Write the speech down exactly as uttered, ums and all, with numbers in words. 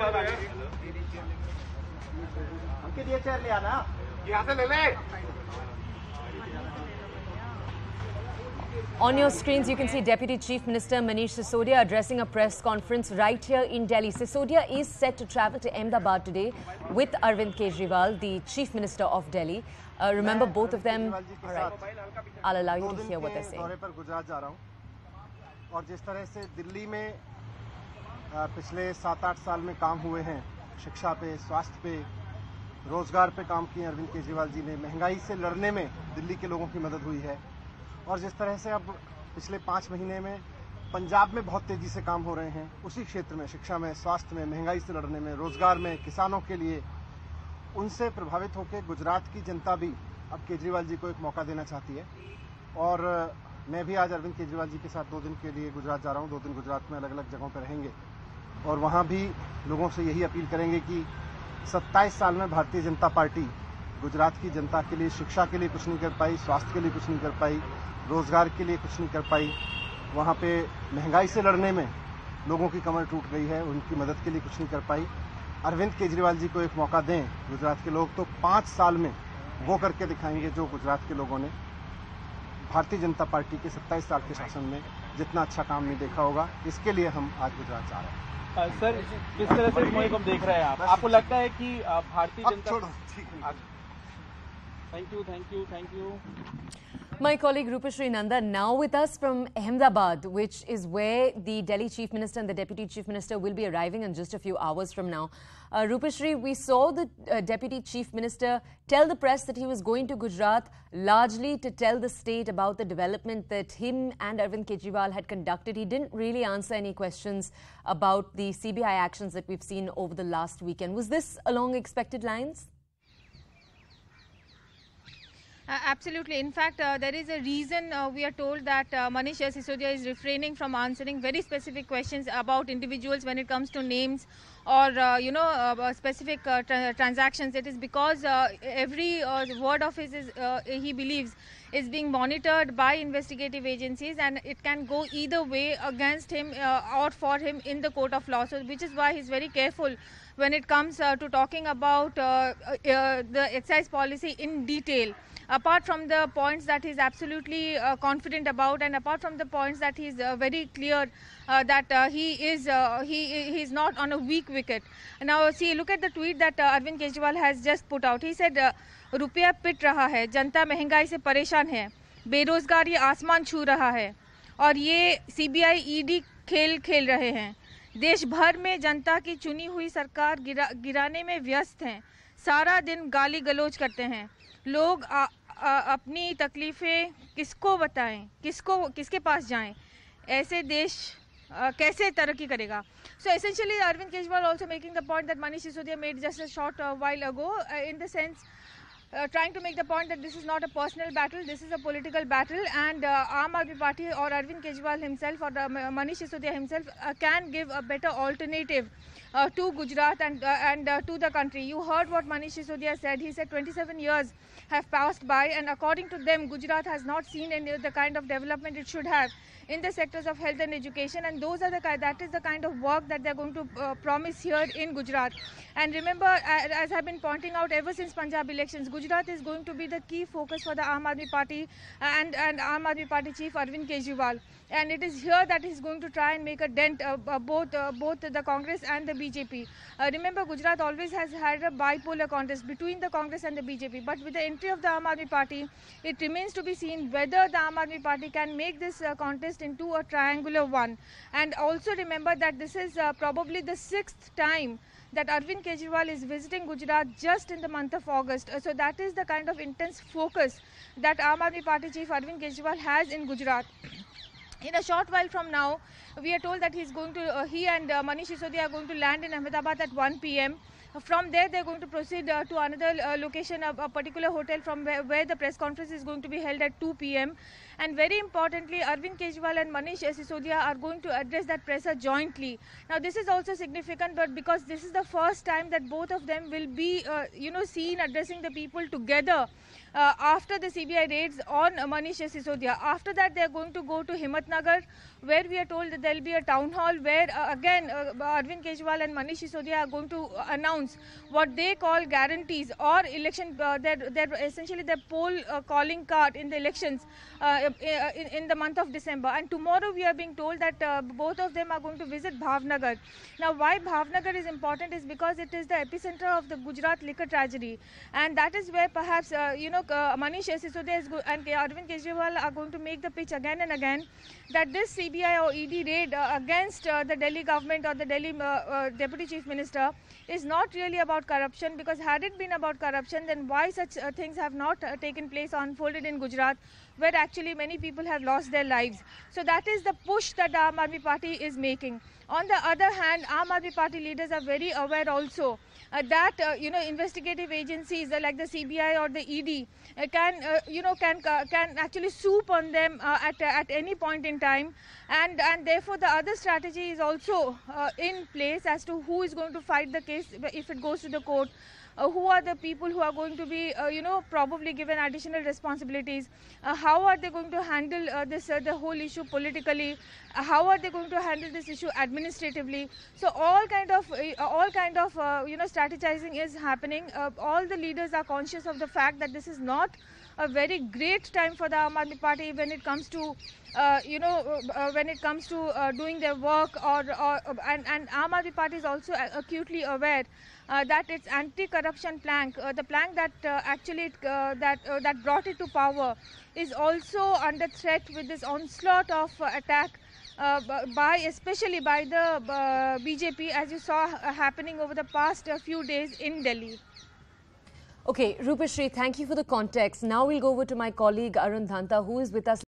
अंकित ये चेयर ले आना, यहाँ से ले ले। On your screens, you can see Deputy Chief Minister Manish Sisodia addressing a press conference right here in Delhi. Sisodia is set to travel to Ahmedabad today with Arvind Kejriwal, the Chief Minister of Delhi. Uh, remember, both of them... All right, I'll allow you to hear what they're saying. और जिस तरह से दिल्ली में पिछले सात आठ साल में काम हुए हैं, शिक्षा पे, स्वास्थ्य पे, रोजगार पे काम किए अरविंद केजरीवाल जी ने, महंगाई से लड़ने में दिल्ली के लोगों की मदद हुई है। और जिस तरह से अब पिछले पाँच महीने में पंजाब में बहुत तेजी से काम हो रहे हैं, उसी क्षेत्र में, शिक्षा में, स्वास्थ्य में, महंगाई से लड़ने में, रोजगार में, किसानों के लिए, उनसे प्रभावित होकर गुजरात की जनता भी अब केजरीवाल जी को एक मौका देना चाहती है। और मैं भी आज अरविंद केजरीवाल जी के साथ दो दिन के लिए गुजरात जा रहा हूँ। दो दिन गुजरात में अलग अलग जगहों पर रहेंगे और वहाँ भी लोगों से यही अपील करेंगे कि सत्ताईस साल में भारतीय जनता पार्टी गुजरात की जनता के लिए, शिक्षा के लिए कुछ नहीं कर पाई, स्वास्थ्य के लिए कुछ नहीं कर पाई, रोजगार के लिए कुछ नहीं कर पाई, वहाँ पे महंगाई से लड़ने में लोगों की कमर टूट गई है, उनकी मदद के लिए कुछ नहीं कर पाई। अरविंद केजरीवाल जी को एक मौका दें गुजरात के लोग, तो पाँच साल में वो करके दिखाएंगे जो गुजरात के लोगों ने भारतीय जनता पार्टी के सत्ताईस साल के शासन में जितना अच्छा काम नहीं देखा होगा। इसके लिए हम आज गुजरात जा रहे हैं। आ, सर, किस तरह से मुहिम हम देख रहे हैं आप? आपको लगता है कि Bharatiya Janata... Thank you, thank you, thank you. My colleague Rupashree Nanda now with us from Ahmedabad, which is where the Delhi Chief Minister and the Deputy Chief Minister will be arriving in just a few hours from now. Uh, Rupashree, we saw the uh, Deputy Chief Minister tell the press that he was going to Gujarat largely to tell the state about the development that him and Arvind Kejriwal had conducted. He didn't really answer any questions about the C B I actions that we've seen over the last weekend. Was this along expected lines? Uh, absolutely. In fact, uh, there is a reason uh, we are told that uh, Manish Sisodia is refraining from answering very specific questions about individuals when it comes to names or, uh, you know, uh, specific uh, tra transactions. It is because uh, every uh, word of his, is, uh, he believes, is being monitored by investigative agencies, and it can go either way against him uh, or for him in the court of law. So, which is why he's very careful when it comes uh, to talking about uh, uh, the excise policy in detail. Apart from the points that he's absolutely uh, confident about, and apart from the points that he's uh, very clear uh, that uh, he is uh, he he's not on a weak wicket. Now, see, look at the tweet that uh, Arvind Kejriwal has just put out. He said, uh, "Rupiya pit raha hai, janta mehengai se pareshan hai, berozgar ye aasman chhu raha hai, aur ye C B I E D khel khel rahe hain. देश भर में जनता की चुनी हुई सरकार गिरा, गिराने में व्यस्त हैं, सारा दिन गाली गलौज करते हैं, लोग आ, आ, अपनी तकलीफ़ें किसको बताएं, किसको किसके पास जाएं, ऐसे देश Uh, कैसे तरक्की करेगा? So essentially, Arvind Kejriwal also making the point that Manish Sisodia made just a short uh, while ago, uh, in the sense uh, trying to make the point that this is not a personal battle, this is a political battle, and uh, Aam Aadmi Party or Arvind Kejriwal himself or the, uh, Manish Sisodia himself uh, can give a better alternative uh, to Gujarat and uh, and uh, to the country. You heard what Manish Sisodia said. He said twenty-seven years have passed by, and according to them, Gujarat has not seen any the kind of development it should have in the sectors of health and education, and those are the that is the kind of work that they're going to uh, promise here in Gujarat. And remember, as I've been pointing out ever since Punjab elections, Gujarat is going to be the key focus for the Aam Aadmi Party and, and Aam Aadmi Party Chief Arvind Kejriwal. And it is here that he's going to try and make a dent, uh, uh, both uh, both the Congress and the B J P. Uh, remember, Gujarat always has had a bipolar contest between the Congress and the B J P. But with the entry of the Aam Aadmi Party, it remains to be seen whether the Aam Aadmi Party can make this uh, contest into a triangular one. And also remember that this is uh, probably the sixth time that Arvind Kejriwal is visiting Gujarat just in the month of August. Uh, so that is the kind of intense focus that Aam Aadmi Party Chief Arvind Kejriwal has in Gujarat. In a short while from now, we are told that he's going to, uh, he and uh, Manish Sisodia are going to land in Ahmedabad at one P M From there, they're going to proceed uh, to another uh, location, a, a particular hotel from where, where the press conference is going to be held at two P M And very importantly, Arvind Kejriwal and Manish Sisodia are going to address that presser jointly. Now, this is also significant, but because this is the first time that both of them will be, uh, you know, seen addressing the people together. uh, after the C B I raids on Manish Sisodia. After that, they are going to go to Himatnagar, where we are told that there will be a town hall where, uh, again, uh, Arvind Kejriwal and Manish Sisodia are going to announce what they call guarantees or election, uh, their, their, essentially their poll uh, calling card in the elections uh, in, in the month of December. And tomorrow we are being told that uh, both of them are going to visit Bhavnagar. Now, why Bhavnagar is important is because it is the epicenter of the Gujarat liquor tragedy. And that is where perhaps, uh, you know, uh, Manish Sisodia and Arvind Kejriwal are going to make the pitch again and again that this C B I or E D raid uh, against uh, the Delhi government or the Delhi uh, uh, Deputy Chief Minister is not really about corruption, because had it been about corruption, then why such uh, things have not uh, taken place or unfolded in Gujarat, where actually many people have lost their lives. So that is the push that the Aam Aadmi Party is making. On the other hand, Aam Aadmi Party leaders are very aware also uh, that uh, you know, investigative agencies uh, like the C B I or the E D uh, can uh, you know can uh, can actually swoop on them uh, at uh, at any point in time, and and therefore the other strategy is also uh, in place as to who is going to fight the case if it goes to the court. Uh, who are the people who are going to be, uh, you know, probably given additional responsibilities? Uh, how are they going to handle uh, this, uh, the whole issue politically? Uh, how are they going to handle this issue administratively? So all kind of, uh, all kind of, uh, you know, strategizing is happening. Uh, all the leaders are conscious of the fact that this is not a very great time for the Aam Aadmi Party when it comes to, uh, you know, uh, when it comes to uh, doing their work, or, or and and Aam Aadmi Party is also acutely aware uh, that it's anti-corruption corruption plank, uh, the plank that uh, actually it, uh, that uh, that brought it to power, is also under threat with this onslaught of uh, attack uh, by, especially by the uh, B J P, as you saw uh, happening over the past uh, few days in Delhi. Okay, Rupashree, thank you for the context. Now we'll go over to my colleague Arun Dhantha, who is with us.